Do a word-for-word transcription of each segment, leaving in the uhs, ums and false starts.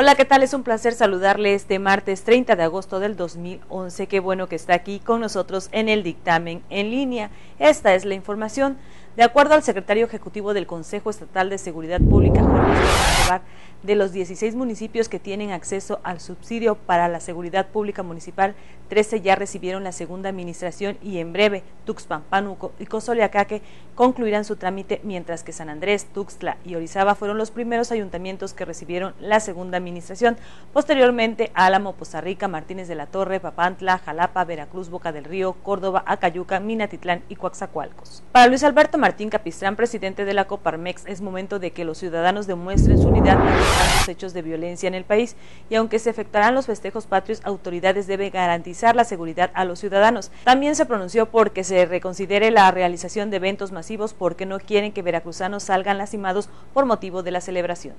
Hola, ¿qué tal? Es un placer saludarle este martes treinta de agosto del dos mil once. Qué bueno que está aquí con nosotros en el dictamen en línea. Esta es la información. De acuerdo al secretario ejecutivo del Consejo Estatal de Seguridad Pública, de los dieciséis municipios que tienen acceso al subsidio para la seguridad pública municipal, trece ya recibieron la segunda administración y en breve Tuxpan, Pánuco y Cosoleacaque concluirán su trámite, mientras que San Andrés, Tuxtla y Orizaba fueron los primeros ayuntamientos que recibieron la segunda administración. Posteriormente, Álamo, Poza Rica, Martínez de la Torre, Papantla, Jalapa, Veracruz, Boca del Río, Córdoba, Acayuca, Minatitlán y Coatzacoalcos. Para Luis Alberto Martínez Martín Capistrán, presidente de la Coparmex, es momento de que los ciudadanos demuestren su unidad ante los hechos de violencia en el país, y aunque se efectuarán los festejos patrios, autoridades deben garantizar la seguridad a los ciudadanos. También se pronunció porque se reconsidere la realización de eventos masivos, porque no quieren que veracruzanos salgan lastimados por motivo de la celebración.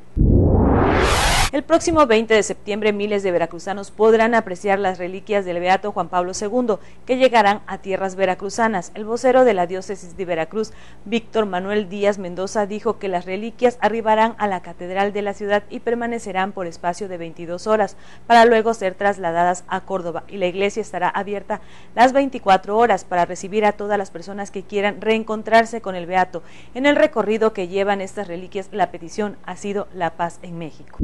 El próximo veinte de septiembre, miles de veracruzanos podrán apreciar las reliquias del Beato Juan Pablo segundo, que llegarán a tierras veracruzanas. El vocero de la diócesis de Veracruz, Víctor Manuel Díaz Mendoza, dijo que las reliquias arribarán a la catedral de la ciudad y permanecerán por espacio de veintidós horas, para luego ser trasladadas a Córdoba, y la iglesia estará abierta las veinticuatro horas para recibir a todas las personas que quieran reencontrarse con el Beato. En el recorrido que llevan estas reliquias, la petición ha sido la paz en México.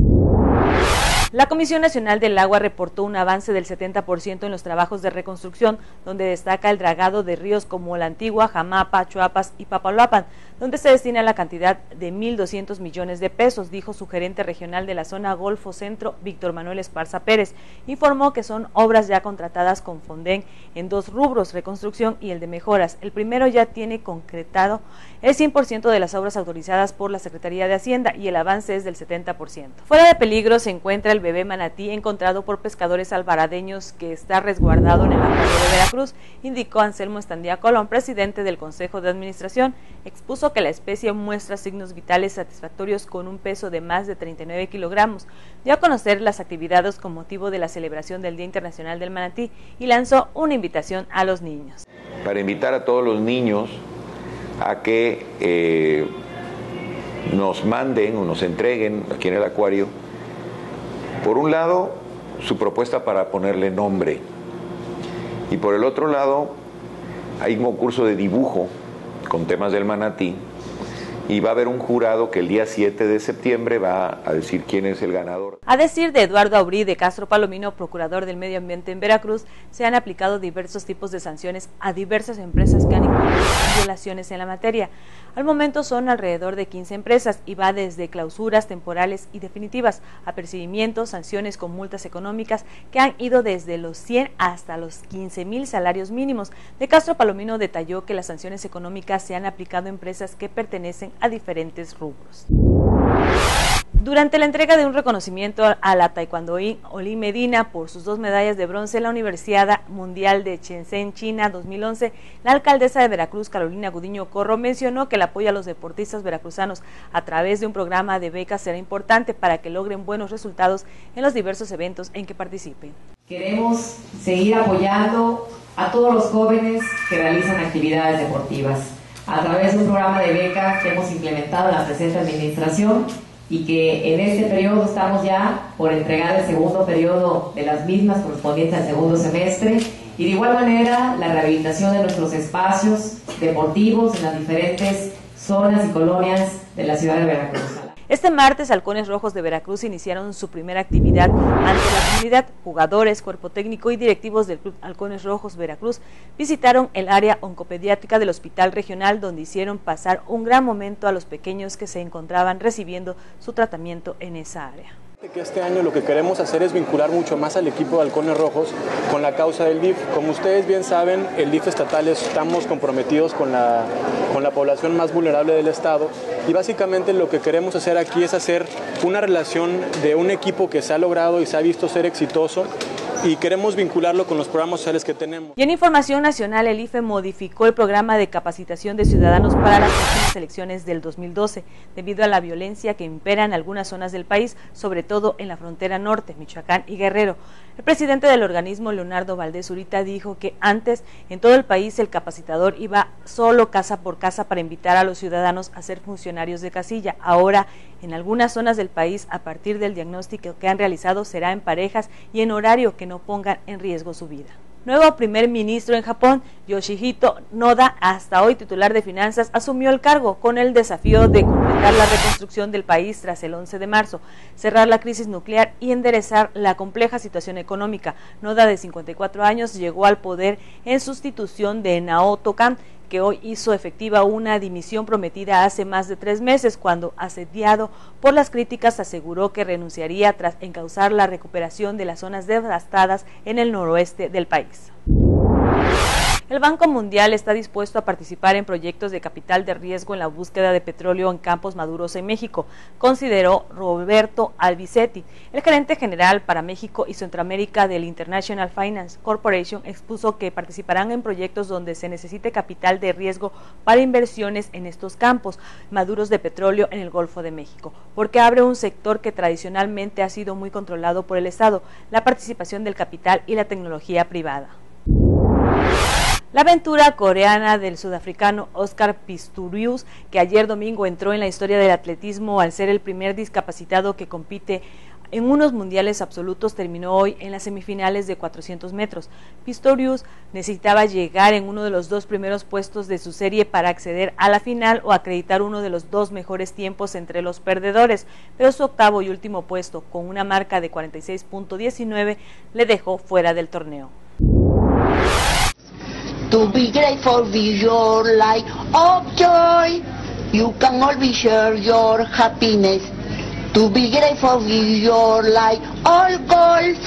La Comisión Nacional del Agua reportó un avance del setenta por ciento en los trabajos de reconstrucción, donde destaca el dragado de ríos como la Antigua, Jamapa, Chuapas y Papaloapan, donde se destina la cantidad de mil doscientos millones de pesos, dijo su gerente regional de la zona Golfo Centro, Víctor Manuel Esparza Pérez. Informó que son obras ya contratadas con Fonden en dos rubros, reconstrucción y el de mejoras. El primero ya tiene concretado el cien por ciento de las obras autorizadas por la Secretaría de Hacienda y el avance es del setenta por ciento. Fuera de peligro se encuentra el bebé manatí encontrado por pescadores alvaradeños, que está resguardado en el Acuario de Veracruz, indicó Anselmo Estandía Colón, presidente del Consejo de Administración. Expuso que la especie muestra signos vitales satisfactorios con un peso de más de treinta y nueve kilogramos, dio a conocer las actividades con motivo de la celebración del Día Internacional del Manatí y lanzó una invitación a los niños. Para invitar a todos los niños a que eh, nos manden o nos entreguen aquí en el acuario, por un lado, su propuesta para ponerle nombre, y por el otro lado, hay un concurso de dibujo con temas del manatí, y va a haber un jurado que el día siete de septiembre va a decir quién es el ganador. A decir de Eduardo Aubry de Castro Palomino, procurador del medio ambiente en Veracruz, se han aplicado diversos tipos de sanciones a diversas empresas que han incurrido en violaciones en la materia. Al momento son alrededor de quince empresas y va desde clausuras temporales y definitivas a apercibimientos, sanciones con multas económicas que han ido desde los cien hasta los quince mil salarios mínimos. De Castro Palomino detalló que las sanciones económicas se han aplicado a empresas que pertenecen a diferentes rubros. Durante la entrega de un reconocimiento a la taekwondoín Oli Medina por sus dos medallas de bronce en la Universidad Mundial de Shenzhen, China, dos mil once, la alcaldesa de Veracruz, Carolina Gudiño Corro, mencionó que el apoyo a los deportistas veracruzanos a través de un programa de becas será importante para que logren buenos resultados en los diversos eventos en que participen. Queremos seguir apoyando a todos los jóvenes que realizan actividades deportivas a través de un programa de becas que hemos implementado en la presente administración y que en este periodo estamos ya por entregar el segundo periodo de las mismas, correspondiente al segundo semestre, y de igual manera la rehabilitación de nuestros espacios deportivos en las diferentes zonas y colonias de la ciudad de Veracruz. Este martes, Halcones Rojos de Veracruz iniciaron su primera actividad ante la comunidad. Jugadores, cuerpo técnico y directivos del Club Halcones Rojos Veracruz visitaron el área oncopediátrica del Hospital Regional, donde hicieron pasar un gran momento a los pequeños que se encontraban recibiendo su tratamiento en esa área. Que este año lo que queremos hacer es vincular mucho más al equipo de Halcones Rojos con la causa del D I F. Como ustedes bien saben, el D I F estatal estamos comprometidos con la, con la población más vulnerable del estado, y básicamente lo que queremos hacer aquí es hacer una relación de un equipo que se ha logrado y se ha visto ser exitoso y queremos vincularlo con los programas sociales que tenemos. Y en información nacional, el I F E modificó el programa de capacitación de ciudadanos para las próximas elecciones del dos mil doce, debido a la violencia que impera en algunas zonas del país, sobre todo en la frontera norte, Michoacán y Guerrero. El presidente del organismo, Leonardo Valdés Zurita, dijo que antes en todo el país el capacitador iba solo casa por casa para invitar a los ciudadanos a ser funcionarios de casilla. Ahora, en algunas zonas del país, a partir del diagnóstico que han realizado, será en parejas y en horario que no pongan en riesgo su vida. Nuevo primer ministro en Japón, Yoshihito Noda, hasta hoy titular de Finanzas, asumió el cargo con el desafío de completar la reconstrucción del país tras el once de marzo, cerrar la crisis nuclear y enderezar la compleja situación económica. Noda, de cincuenta y cuatro años, llegó al poder en sustitución de Naoto Kan, que hoy hizo efectiva una dimisión prometida hace más de tres meses, cuando, asediado por las críticas, aseguró que renunciaría tras encauzar la recuperación de las zonas devastadas en el noroeste del país. El Banco Mundial está dispuesto a participar en proyectos de capital de riesgo en la búsqueda de petróleo en campos maduros en México, consideró Roberto Albicetti. El gerente general para México y Centroamérica del International Finance Corporation expuso que participarán en proyectos donde se necesite capital de riesgo para inversiones en estos campos maduros de petróleo en el Golfo de México, porque abre un sector que tradicionalmente ha sido muy controlado por el Estado, la participación del capital y la tecnología privada. La aventura coreana del sudafricano Oscar Pistorius, que ayer domingo entró en la historia del atletismo al ser el primer discapacitado que compite en unos mundiales absolutos, terminó hoy en las semifinales de cuatrocientos metros. Pistorius necesitaba llegar en uno de los dos primeros puestos de su serie para acceder a la final o acreditar uno de los dos mejores tiempos entre los perdedores, pero su octavo y último puesto, con una marca de cuarenta y seis punto diecinueve, le dejó fuera del torneo. To be grateful with your life of joy, you can always share your happiness. To be grateful with your life all goals,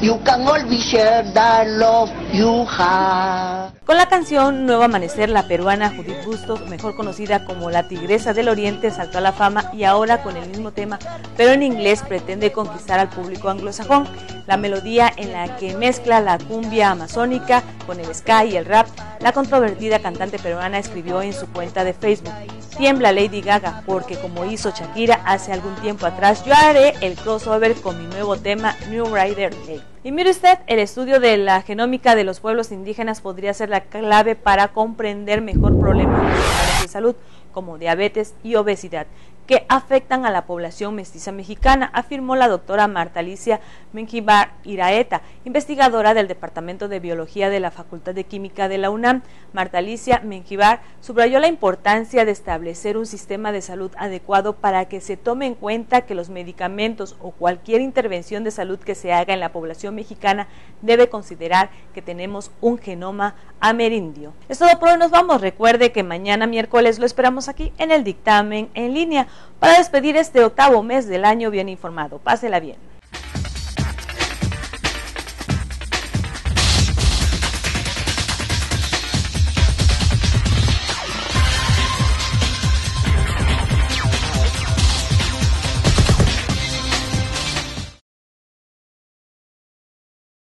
you can always share the love you have. Con la canción Nuevo Amanecer, la peruana Judith Busto, mejor conocida como La Tigresa del Oriente, saltó a la fama y ahora con el mismo tema, pero en inglés, pretende conquistar al público anglosajón. La melodía, en la que mezcla la cumbia amazónica con el ska y el rap, la controvertida cantante peruana escribió en su cuenta de Facebook: tiembla Lady Gaga, porque como hizo Shakira hace algún tiempo atrás, yo haré el crossover con mi nuevo tema New Rider Day. Y mire usted, el estudio de la genómica de los pueblos indígenas podría ser la clave para comprender mejor problemas de salud, como diabetes y obesidad, que afectan a la población mestiza mexicana, afirmó la doctora Marta Alicia Menjívar Iraeta, investigadora del Departamento de Biología de la Facultad de Química de la UNAM. Marta Alicia Menjívar subrayó la importancia de establecer un sistema de salud adecuado para que se tome en cuenta que los medicamentos o cualquier intervención de salud que se haga en la población mexicana debe considerar que tenemos un genoma amerindio. Es todo por hoy, nos vamos. Recuerde que mañana miércoles lo esperamos aquí en el dictamen en línea, para despedir este octavo mes del año bien informado. Pásela bien.